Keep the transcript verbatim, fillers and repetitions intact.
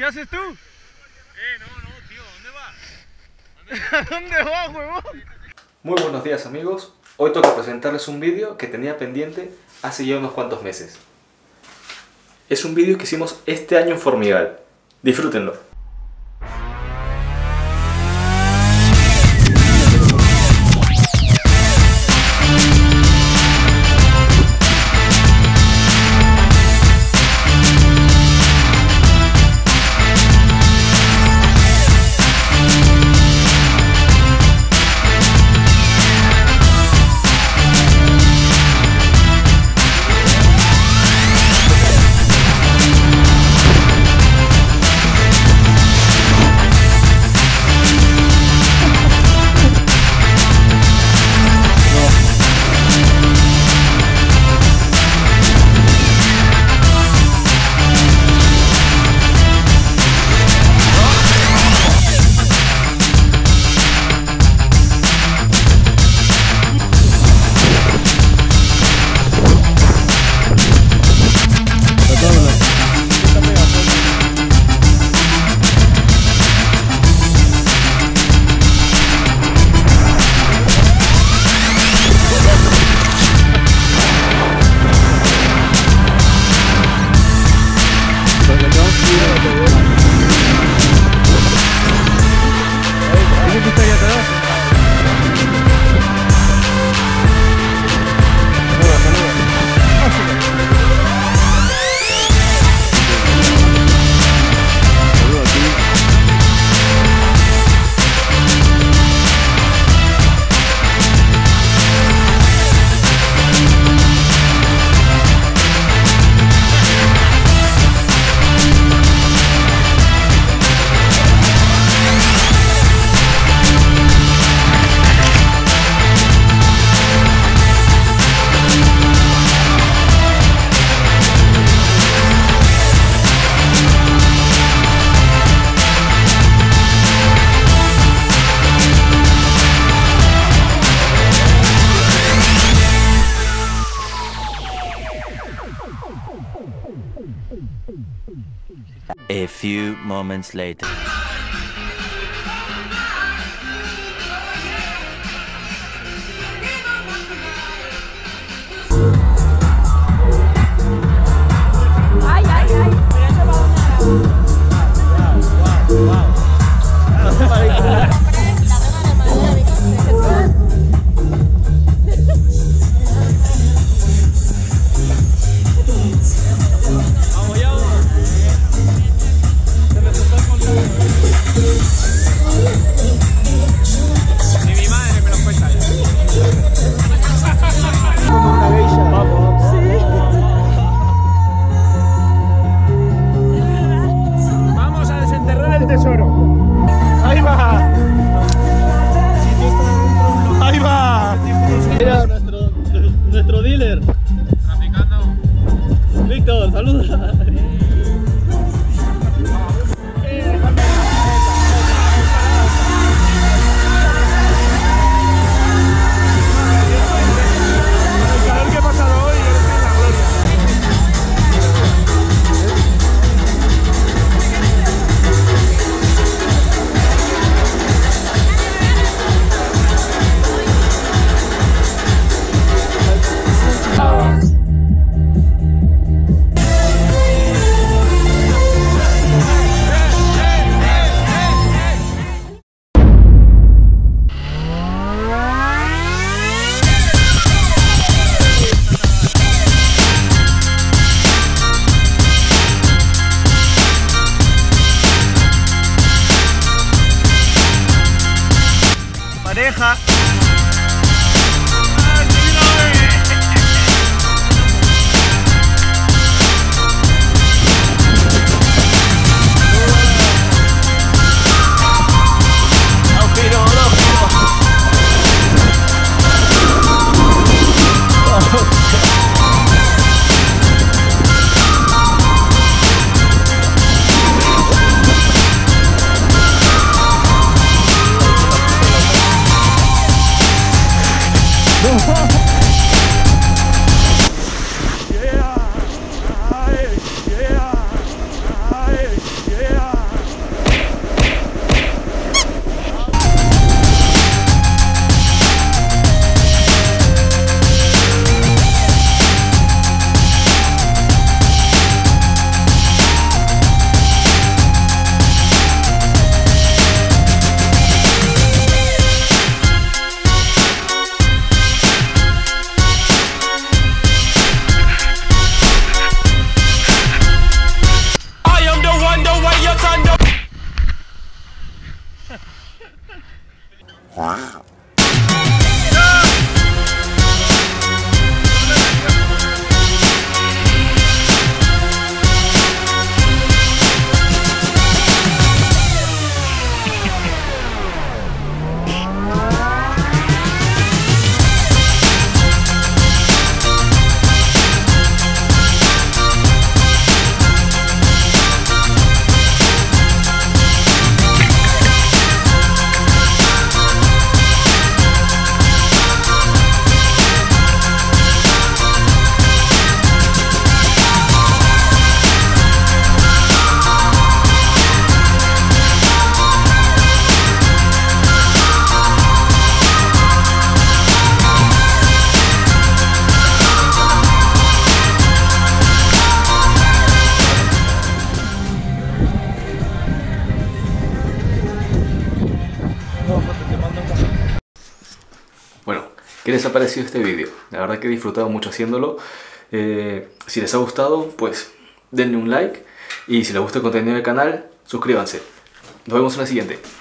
¿Qué haces tú? Eh, no, no, tío, ¿dónde vas? ¿Dónde vas, huevón? Muy buenos días, amigos. Hoy toca presentarles un vídeo que tenía pendiente hace ya unos cuantos meses. Es un vídeo que hicimos este año en Formigal. Disfrútenlo. A few moments later. Pareja. Yeah, yeah, yeah. ¿Qué les ha parecido este vídeo? La verdad que he disfrutado mucho haciéndolo. Eh, si les ha gustado, pues denle un like. Y si les gusta el contenido del canal, suscríbanse. Nos vemos en la siguiente.